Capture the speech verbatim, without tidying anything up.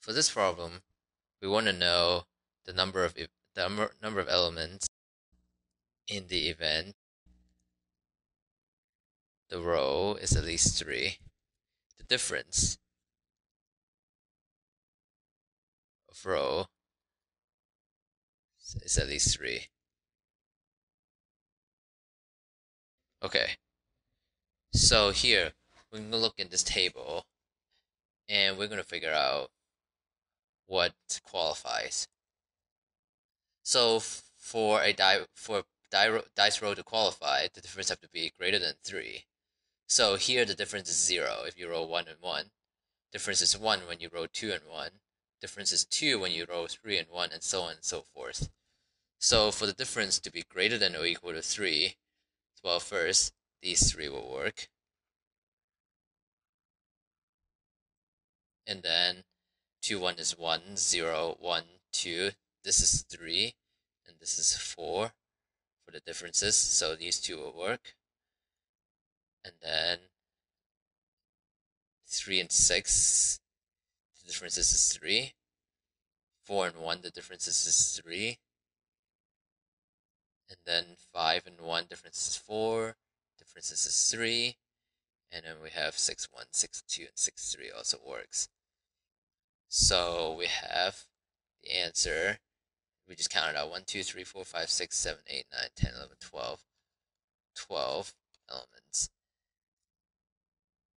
For this problem, we want to know the number of e the number, number of elements in the event the row is at least three. The difference of row is at least three. Okay, so here we're going to look in this table and we're going to figure out what qualifies. So for a die, for die, dice roll to qualify, the difference have to be greater than three. So here the difference is zero if you roll one and one. Difference is one when you roll two and one. Difference is two when you roll three and one, and so on and so forth. So for the difference to be greater than or equal to three, well, first, these three will work. And then two, one is one, zero, one, two. This is three, and this is four for the differences. So these two will work. And then three and six, the differences is three. four and one, the differences is three. And then five and one, difference is four, differences is three, and then we have six, one, six, two, and six, three also works. So we have the answer. We just counted out one, two, three, four, five, six, seven, eight, nine, ten, eleven, twelve, twelve elements.